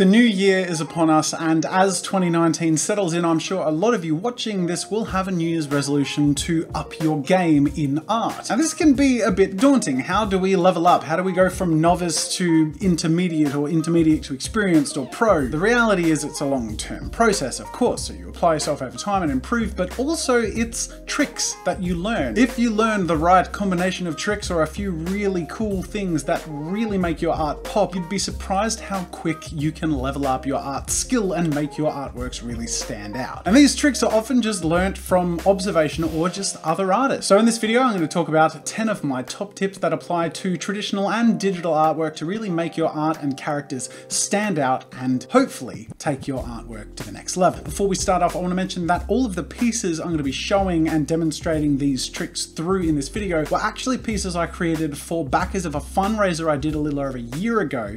The new year is upon us, and as 2019 settles in, I'm sure a lot of you watching this will have a New Year's resolution to up your game in art. Now this can be a bit daunting. How do we level up? How do we go from novice to intermediate, or intermediate to experienced or pro? The reality is it's a long-term process, of course, so you apply yourself over time and improve, but also it's tricks that you learn. If you learn the right combination of tricks or a few really cool things that really make your art pop, you'd be surprised how quick you can level up your art skill and make your artworks really stand out. And these tricks are often just learnt from observation or just other artists. So in this video, I'm going to talk about 10 of my top tips that apply to traditional and digital artwork to really make your art and characters stand out and hopefully take your artwork to the next level. Before we start off, I want to mention that all of the pieces I'm going to be showing and demonstrating these tricks through in this video were actually pieces I created for backers of a fundraiser I did a little over a year ago,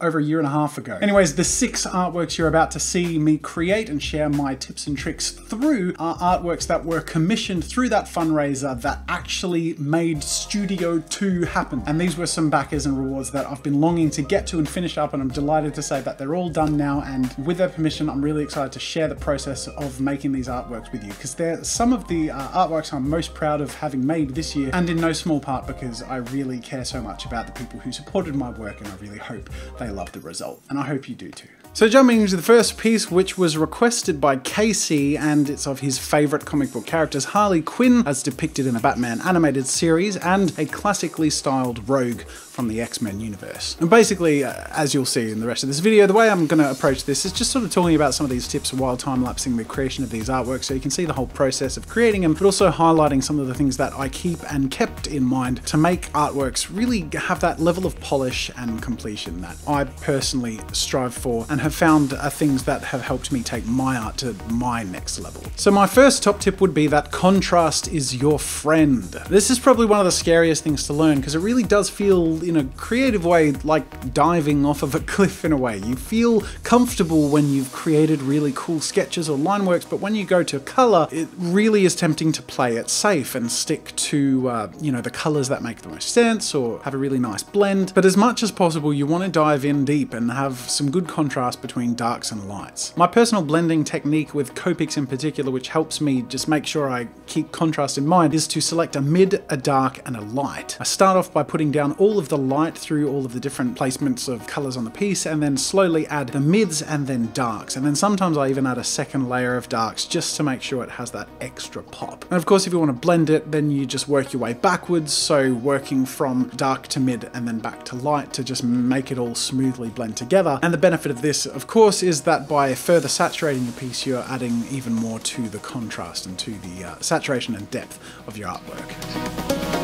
over a year and a half ago. Anyways, the 6 artworks you're about to see me create and share my tips and tricks through are artworks that were commissioned through that fundraiser that actually made Studio 2 happen. And these were some backers and rewards that I've been longing to get to and finish up, and I'm delighted to say that they're all done now, and with their permission, I'm really excited to share the process of making these artworks with you, because they're some of the artworks I'm most proud of having made this year, and in no small part because I really care so much about the people who supported my work, and I really hope they love the result, and I hope you do too. So jumping into the first piece, which was requested by Casey, and it's of his favorite comic book characters, Harley Quinn, as depicted in the Batman animated series, and a classically styled rogue from the X-Men universe. And basically, as you'll see in the rest of this video, the way I'm going to approach this is just sort of talking about some of these tips while time-lapsing the creation of these artworks, so you can see the whole process of creating them, but also highlighting some of the things that I keep and kept in mind to make artworks really have that level of polish and completion that I personally strive for and have found are things that have helped me take my art to my next level. So my first top tip would be that contrast is your friend. This is probably one of the scariest things to learn, because it really does feel, in a creative way, like diving off of a cliff in a way. You feel comfortable when you've created really cool sketches or line works, but when you go to color, it really is tempting to play it safe and stick to, the colors that make the most sense or have a really nice blend. But as much as possible, you want to dive in deep and have some good contrast between darks and lights. My personal blending technique with Copics in particular, which helps me just make sure I keep contrast in mind, is to select a mid, a dark, and a light. I start off by putting down all of the light through all of the different placements of colors on the piece, and then slowly add the mids and then darks. And then sometimes I even add a second layer of darks just to make sure it has that extra pop. And of course, if you want to blend it, then you just work your way backwards. So working from dark to mid and then back to light to just make it all smoothly blend together. And the benefit of this, of course, is that by further saturating your piece, you're adding even more to the contrast and to the saturation and depth of your artwork.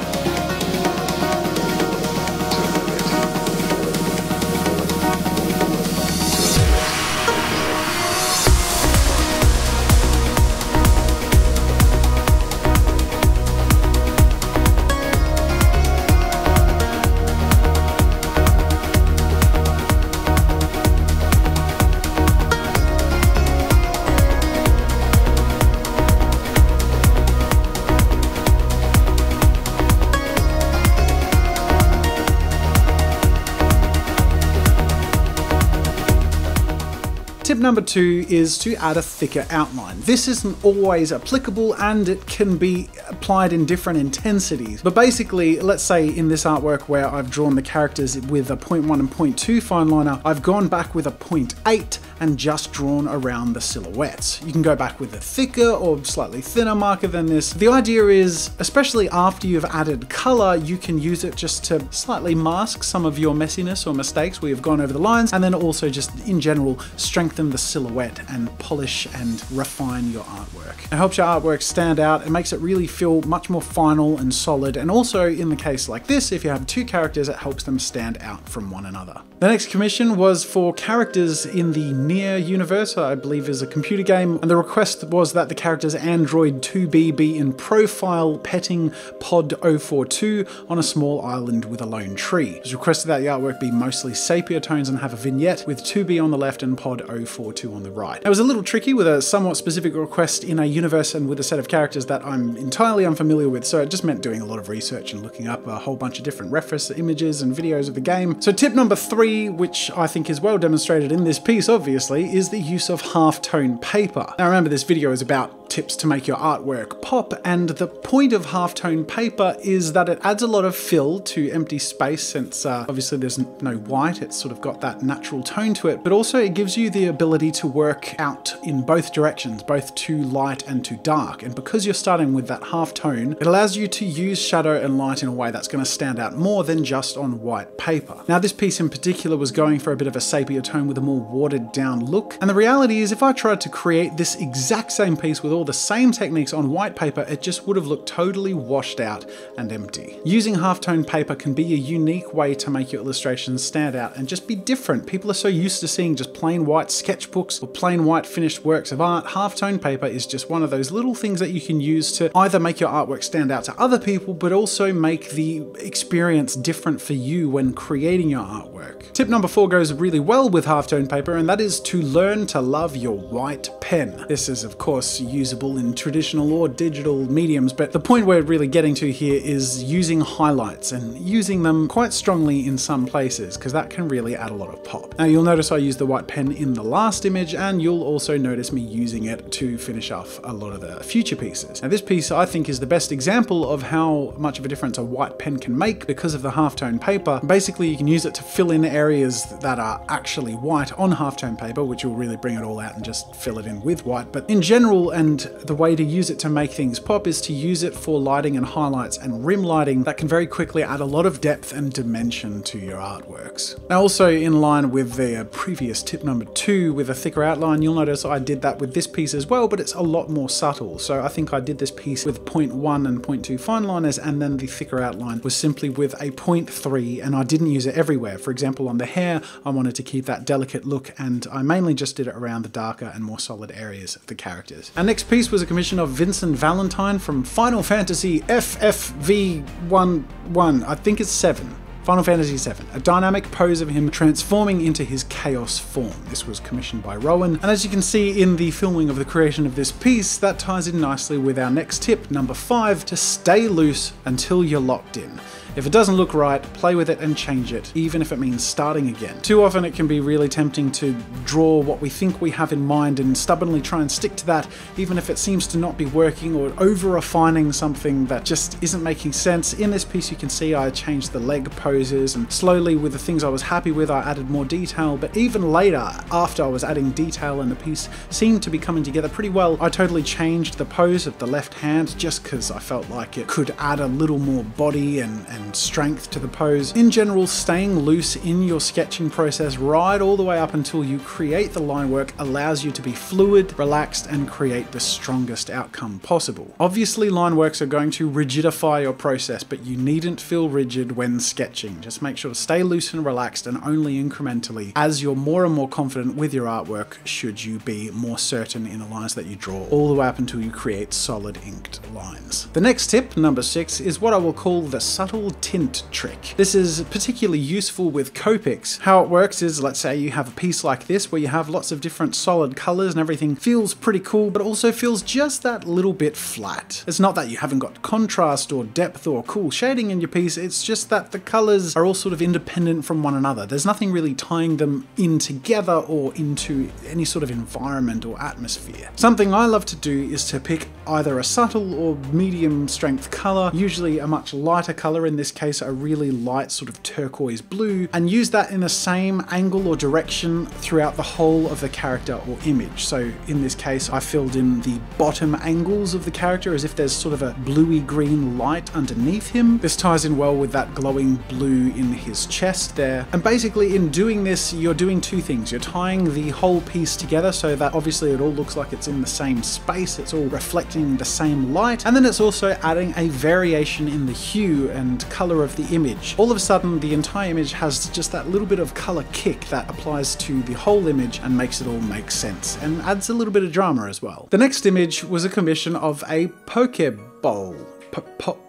Tip number 2 is to add a thicker outline. This isn't always applicable, and it can be applied in different intensities. But basically, let's say in this artwork where I've drawn the characters with a 0.1 and 0.2 fine liner, I've gone back with a 0.8 and just drawn around the silhouettes. You can go back with a thicker or slightly thinner marker than this. The idea is, especially after you've added color, you can use it just to slightly mask some of your messiness or mistakes where you've gone over the lines, and then also just in general, strengthen the silhouette and polish and refine your artwork. It helps your artwork stand out. It makes it really feel much more final and solid. And also in the case like this, if you have 2 characters, it helps them stand out from one another. The next commission was for characters in the Nier universe, I believe is a computer game, and the request was that the character's Android 2B be in profile petting pod 042 on a small island with a lone tree. It was requested that the artwork be mostly sepia tones and have a vignette with 2B on the left and pod 042 on the right. It was a little tricky with a somewhat specific request in a universe and with a set of characters that I'm entirely unfamiliar with, so it just meant doing a lot of research and looking up a whole bunch of different reference images and videos of the game. So tip number 3, which I think is well demonstrated in this piece obviously, is the use of halftone paper. Now remember, this video is about tips to make your artwork pop, and the point of halftone paper is that it adds a lot of fill to empty space, since obviously there's no white, it's sort of got that natural tone to it, but also it gives you the ability to work out in both directions, both to light and to dark, and because you're starting with that halftone, it allows you to use shadow and light in a way that's going to stand out more than just on white paper. Now this piece in particular was going for a bit of a sepia tone with a more watered down look, and the reality is if I tried to create this exact same piece with all the same techniques on white paper, it just would have looked totally washed out and empty. Using halftone paper can be a unique way to make your illustrations stand out and just be different. People are so used to seeing just plain white sketchbooks or plain white finished works of art. Halftone paper is just one of those little things that you can use to either make your artwork stand out to other people, but also make the experience different for you when creating your artwork. Tip number 4 goes really well with halftone paper, and that is to learn to love your white pen. This is of course usable in traditional or digital mediums, but the point we're really getting to here is using highlights and using them quite strongly in some places, because that can really add a lot of pop. Now you'll notice I used the white pen in the last image, and you'll also notice me using it to finish off a lot of the future pieces. Now this piece I think is the best example of how much of a difference a white pen can make because of the halftone paper. Basically you can use it to fill in areas that are actually white on halftone paper, which will really bring it all out and just fill it in with white, but in general, and the way to use it to make things pop is to use it for lighting and highlights and rim lighting that can very quickly add a lot of depth and dimension to your artworks. Now also in line with the previous tip number 2 with a thicker outline, you'll notice I did that with this piece as well, but it's a lot more subtle. So I think I did this piece with 0.1 and 0.2 fine liners, and then the thicker outline was simply with a 0.3, and I didn't use it everywhere. For example, on the hair, I wanted to keep that delicate look, and I mainly just did it around the darker and more solid areas of the characters. And next piece was a commission of Vincent Valentine from Final Fantasy FFV11, I think it's 7. Final Fantasy VII, a dynamic pose of him transforming into his chaos form. This was commissioned by Rowan, and as you can see in the filming of the creation of this piece, that ties in nicely with our next tip, number 5, to stay loose until you're locked in. If it doesn't look right, play with it and change it, even if it means starting again. Too often it can be really tempting to draw what we think we have in mind and stubbornly try and stick to that, even if it seems to not be working, or over-refining something that just isn't making sense. In this piece you can see I changed the leg pose, and slowly with the things I was happy with I added more detail, but even later, after I was adding detail and the piece seemed to be coming together pretty well, I totally changed the pose of the left hand just because I felt like it could add a little more body and strength to the pose. In general, staying loose in your sketching process right all the way up until you create the line work allows you to be fluid, relaxed, and create the strongest outcome possible. Obviously line works are going to rigidify your process, but you needn't feel rigid when sketching. Just make sure to stay loose and relaxed, and only incrementally, as you're more and more confident with your artwork, should you be more certain in the lines that you draw, all the way up until you create solid inked lines. The next tip, number 6, is what I will call the subtle tint trick. This is particularly useful with Copics. How it works is, let's say you have a piece like this where you have lots of different solid colors and everything feels pretty cool, but also feels just that little bit flat. It's not that you haven't got contrast or depth or cool shading in your piece, it's just that the colors are all sort of independent from one another. There's nothing really tying them in together or into any sort of environment or atmosphere. Something I love to do is to pick either a subtle or medium strength color, usually a much lighter color, in this case a really light sort of turquoise blue, and use that in the same angle or direction throughout the whole of the character or image. So in this case I filled in the bottom angles of the character as if there's sort of a bluey green light underneath him. This ties in well with that glowing blue clue in his chest there. And basically in doing this, you're doing two things. You're tying the whole piece together so that obviously it all looks like it's in the same space, it's all reflecting the same light, and then it's also adding a variation in the hue and color of the image. All of a sudden, the entire image has just that little bit of color kick that applies to the whole image and makes it all make sense, and adds a little bit of drama as well. The next image was a commission of a Pokeball.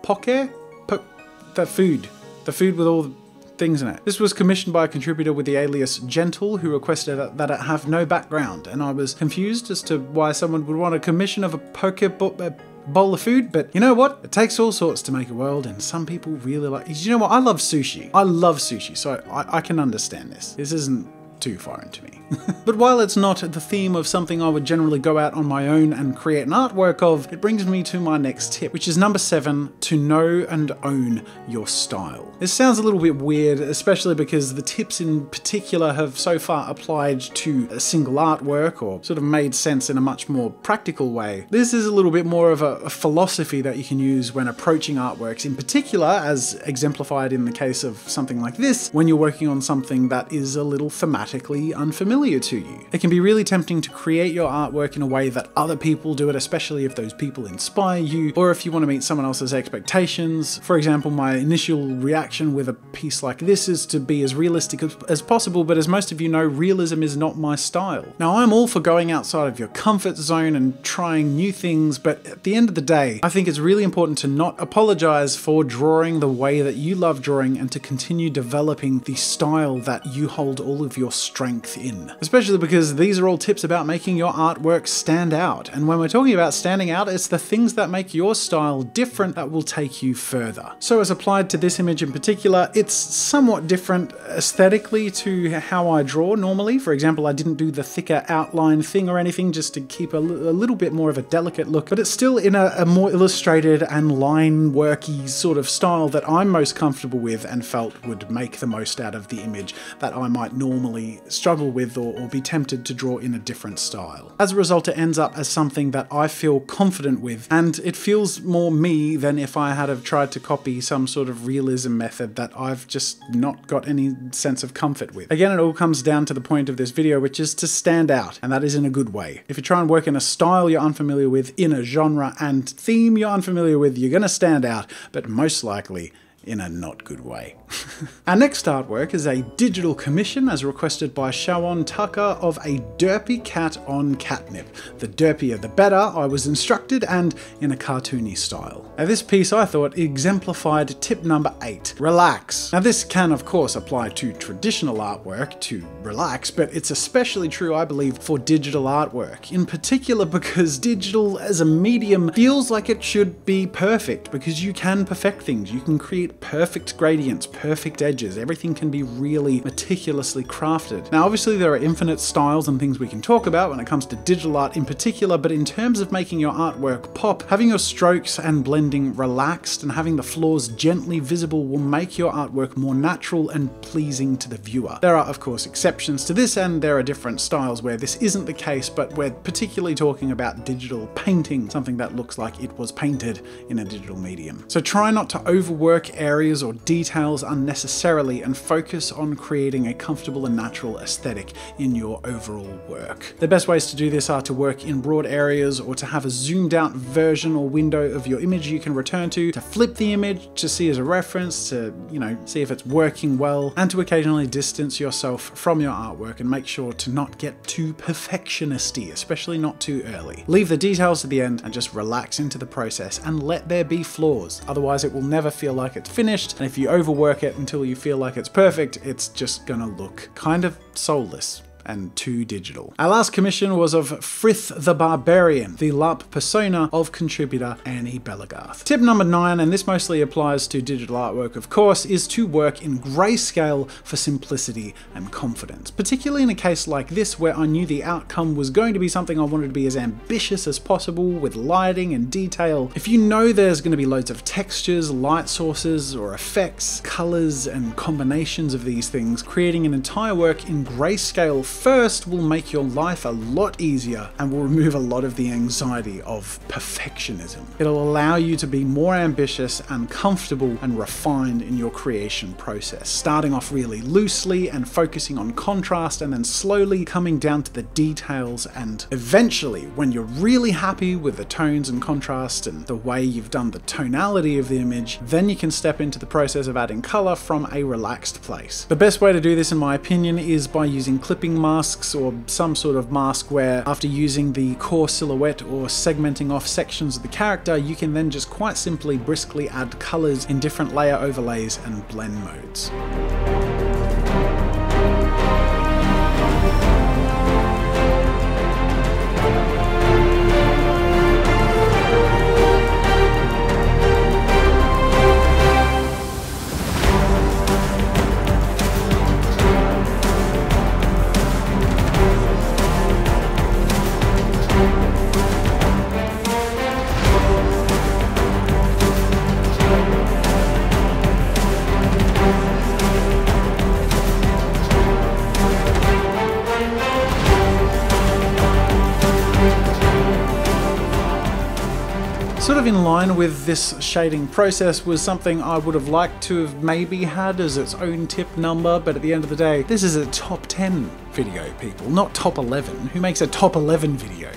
Poke? The food with all the things in it. This was commissioned by a contributor with the alias Gentle, who requested that it have no background, and I was confused as to why someone would want a commission of a Pokeball of food, but you know what? It takes all sorts to make a world, and some people really like it. You know what? I love sushi. I love sushi, so I can understand this. This isn't too foreign to me. But while it's not the theme of something I would generally go out on my own and create an artwork of, it brings me to my next tip, which is number 7, to know and own your style. This sounds a little bit weird, especially because the tips in particular have so far applied to a single artwork or sort of made sense in a much more practical way. This is a little bit more of a philosophy that you can use when approaching artworks, in particular, as exemplified in the case of something like this, when you're working on something that is a little thematically unfamiliar to you. It can be really tempting to create your artwork in a way that other people do it, especially if those people inspire you, or if you want to meet someone else's expectations. For example, my initial reaction with a piece like this is to be as realistic as possible, but as most of you know, realism is not my style. Now, I'm all for going outside of your comfort zone and trying new things, but at the end of the day, I think it's really important to not apologize for drawing the way that you love drawing and to continue developing the style that you hold all of your strength in. Especially because these are all tips about making your artwork stand out. And when we're talking about standing out, it's the things that make your style different that will take you further. So as applied to this image in particular, it's somewhat different aesthetically to how I draw normally. For example, I didn't do the thicker outline thing or anything just to keep a little bit more of a delicate look, but it's still in a more illustrated and line worky sort of style that I'm most comfortable with and felt would make the most out of the image that I might normally struggle with or be tempted to draw in a different style. As a result, it ends up as something that I feel confident with, and it feels more me than if I had have tried to copy some sort of realism method that I've just not got any sense of comfort with. Again, it all comes down to the point of this video, which is to stand out, and that is in a good way. If you try and work in a style you're unfamiliar with, in a genre and theme you're unfamiliar with, you're gonna stand out, but most likely in a not good way. Our next artwork is a digital commission as requested by Shawn Tucker of a derpy cat on catnip. The derpier the better, I was instructed, and in a cartoony style. Now this piece I thought exemplified tip number 8, relax. Now this can of course apply to traditional artwork, to relax, but it's especially true I believe for digital artwork, in particular because digital as a medium feels like it should be perfect because you can perfect things, you can create perfect gradients, perfect edges, everything can be really meticulously crafted. Now obviously there are infinite styles and things we can talk about when it comes to digital art in particular, but in terms of making your artwork pop, having your strokes and blending relaxed and having the flaws gently visible will make your artwork more natural and pleasing to the viewer. There are of course exceptions to this, and there are different styles where this isn't the case, but we're particularly talking about digital painting, something that looks like it was painted in a digital medium. So try not to overwork areas or details unnecessarily and focus on creating a comfortable and natural aesthetic in your overall work. The best ways to do this are to work in broad areas or to have a zoomed out version or window of your image you can return to flip the image, to see as a reference, to, you know, see if it's working well, and to occasionally distance yourself from your artwork and make sure to not get too perfectionisty, especially not too early. Leave the details to the end and just relax into the process and let there be flaws, otherwise it will never feel like it's finished, and if you overwork it until you feel like it's perfect, it's just gonna look kind of soulless and too digital. Our last commission was of Frith the Barbarian, the LARP persona of contributor Annie Bellagarth. Tip number 9, and this mostly applies to digital artwork of course, is to work in grayscale for simplicity and confidence, particularly in a case like this where I knew the outcome was going to be something I wanted to be as ambitious as possible with lighting and detail. If you know there's going to be loads of textures, light sources or effects, colors and combinations of these things, creating an entire work in grayscale first will make your life a lot easier and will remove a lot of the anxiety of perfectionism. It'll allow you to be more ambitious and comfortable and refined in your creation process, starting off really loosely and focusing on contrast and then slowly coming down to the details, and eventually when you're really happy with the tones and contrast and the way you've done the tonality of the image, then you can step into the process of adding color from a relaxed place. The best way to do this, in my opinion, is by using clipping masks or some sort of mask where after using the core silhouette or segmenting off sections of the character, you can then just quite simply briskly add colors in different layer overlays and blend modes. Sort of in line with this shading process was something I would have liked to have maybe had as its own tip number, but at the end of the day, this is a top 10 video, people, not top 11. Who makes a top 11 video?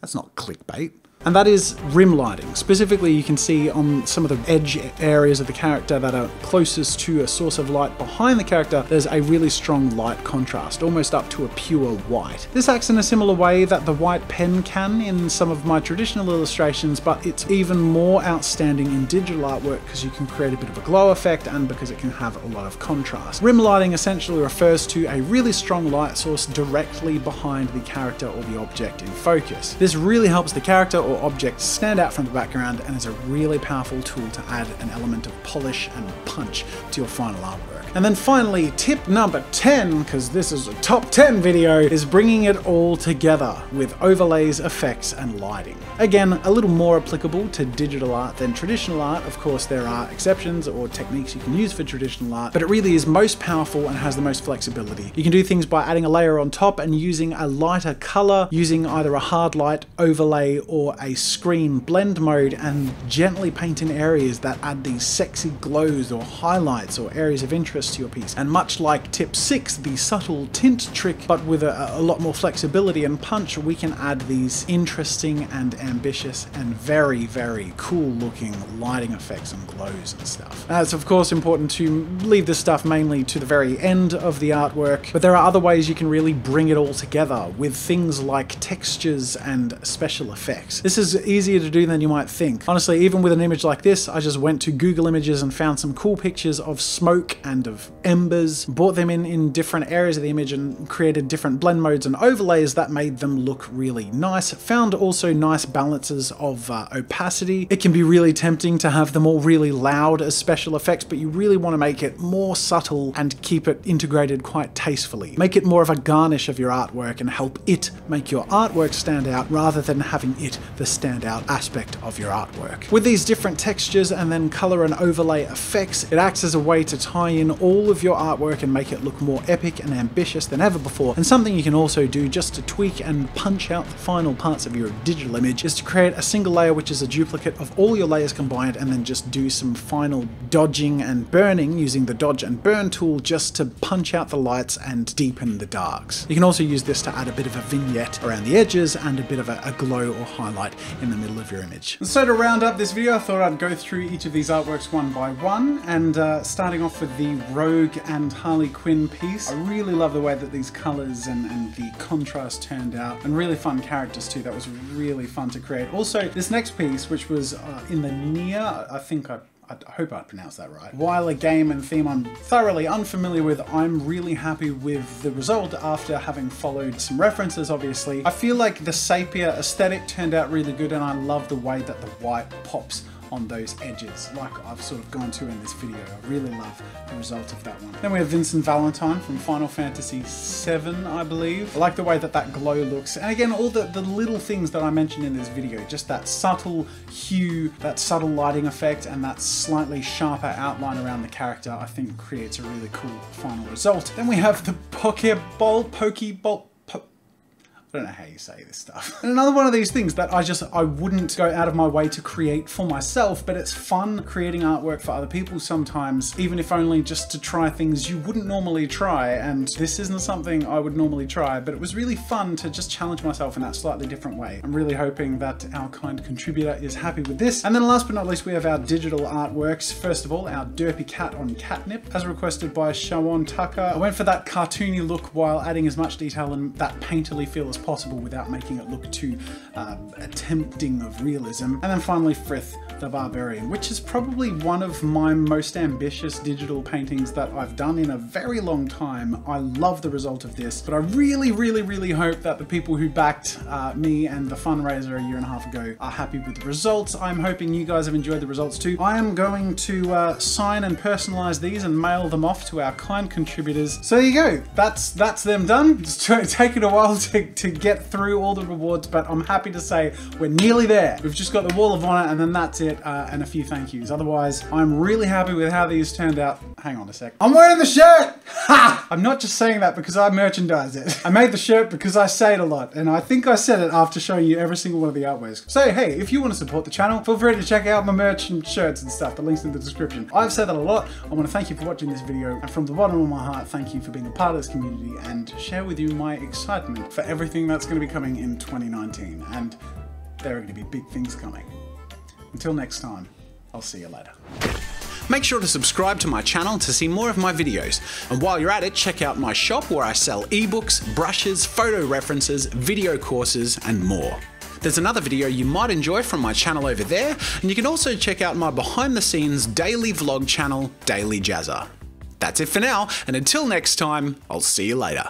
That's not clickbait. And that is rim lighting. Specifically, you can see on some of the edge areas of the character that are closest to a source of light behind the character, there's a really strong light contrast, almost up to a pure white. This acts in a similar way that the white pen can in some of my traditional illustrations, but it's even more outstanding in digital artwork because you can create a bit of a glow effect and because it can have a lot of contrast. Rim lighting essentially refers to a really strong light source directly behind the character or the object in focus. This really helps the character or objects stand out from the background and is a really powerful tool to add an element of polish and punch to your final artwork. And then finally, tip number 10, because this is a top 10 video, is bringing it all together with overlays, effects, and lighting. Again, a little more applicable to digital art than traditional art. Of course, there are exceptions or techniques you can use for traditional art, but it really is most powerful and has the most flexibility. You can do things by adding a layer on top and using a lighter color, using either a hard light overlay or a screen blend mode, and gently paint in areas that add these sexy glows or highlights or areas of interest to your piece. And much like tip 6, the subtle tint trick, but with a lot more flexibility and punch, we can add these interesting and ambitious and very, very cool looking lighting effects and glows and stuff. Now, it's of course important to leave this stuff mainly to the very end of the artwork, but there are other ways you can really bring it all together with things like textures and special effects. This is easier to do than you might think. Honestly, even with an image like this, I just went to Google Images and found some cool pictures of smoke and of embers, brought them in different areas of the image and created different blend modes and overlays that made them look really nice. Found also nice balances of opacity. It can be really tempting to have them all really loud as special effects, but you really want to make it more subtle and keep it integrated quite tastefully. Make it more of a garnish of your artwork and help it make your artwork stand out rather than having it the standout aspect of your artwork. With these different textures and then color and overlay effects, it acts as a way to tie in all of your artwork and make it look more epic and ambitious than ever before. And something you can also do just to tweak and punch out the final parts of your digital image is to create a single layer which is a duplicate of all your layers combined, and then just do some final dodging and burning using the dodge and burn tool just to punch out the lights and deepen the darks. You can also use this to add a bit of a vignette around the edges and a bit of a glow or highlight in the middle of your image. So to round up this video, I thought I'd go through each of these artworks one by one, and starting off with the Rogue and Harley Quinn piece. I really love the way that these colors and the contrast turned out, and really fun characters too. That was really fun to create. Also, this next piece, which was in the Nier, I hope I pronounced that right. While a game and theme I'm thoroughly unfamiliar with, I'm really happy with the result after having followed some references, obviously. I feel like the sepia aesthetic turned out really good, and I love the way that the white pops on those edges, like I've sort of gone to in this video. I really love the result of that one. Then we have Vincent Valentine from Final Fantasy VII, I believe. I like the way that that glow looks. And again, all the little things that I mentioned in this video, just that subtle hue, that subtle lighting effect, and that slightly sharper outline around the character, I think creates a really cool final result. Then we have the Pokeball, I don't know how you say this stuff. And another one of these things that I wouldn't go out of my way to create for myself, but it's fun creating artwork for other people sometimes, even if only just to try things you wouldn't normally try. And this isn't something I would normally try, but it was really fun to just challenge myself in that slightly different way. I'm really hoping that our kind contributor is happy with this. And then last but not least, we have our digital artworks. First of all, our derpy cat on catnip, as requested by Shawn Tucker. I went for that cartoony look while adding as much detail and that painterly feel as possible without making it look too attempting of realism. And then finally Frith the Barbarian, which is probably one of my most ambitious digital paintings that I've done in a very long time. I love the result of this, but I really, really, really hope that the people who backed me and the fundraiser a year and a half ago are happy with the results. I'm hoping you guys have enjoyed the results too. I am going to sign and personalize these and mail them off to our kind contributors. So there you go, that's them done. It's taken a while to get through all the rewards, but I'm happy to say we're nearly there. We've just got the Wall of Honor and then that's it, and a few thank yous. Otherwise, I'm really happy with how these turned out. Hang on a sec. I'm wearing the shirt! Ha! I'm not just saying that because I merchandise it. I made the shirt because I say it a lot, and I think I said it after showing you every single one of the artworks. So hey, if you want to support the channel, feel free to check out my merch and shirts and stuff. The link's in the description. I've said that a lot. I want to thank you for watching this video, and from the bottom of my heart, thank you for being a part of this community and share with you my excitement for everything that's going to be coming in 2019, and there are going to be big things coming. Until next time, I'll see you later. Make sure to subscribe to my channel to see more of my videos, and while you're at it, check out my shop where I sell ebooks, brushes, photo references, video courses, and more. There's another video you might enjoy from my channel over there, and you can also check out my behind the scenes daily vlog channel, Daily Jazza. That's it for now, and until next time, I'll see you later.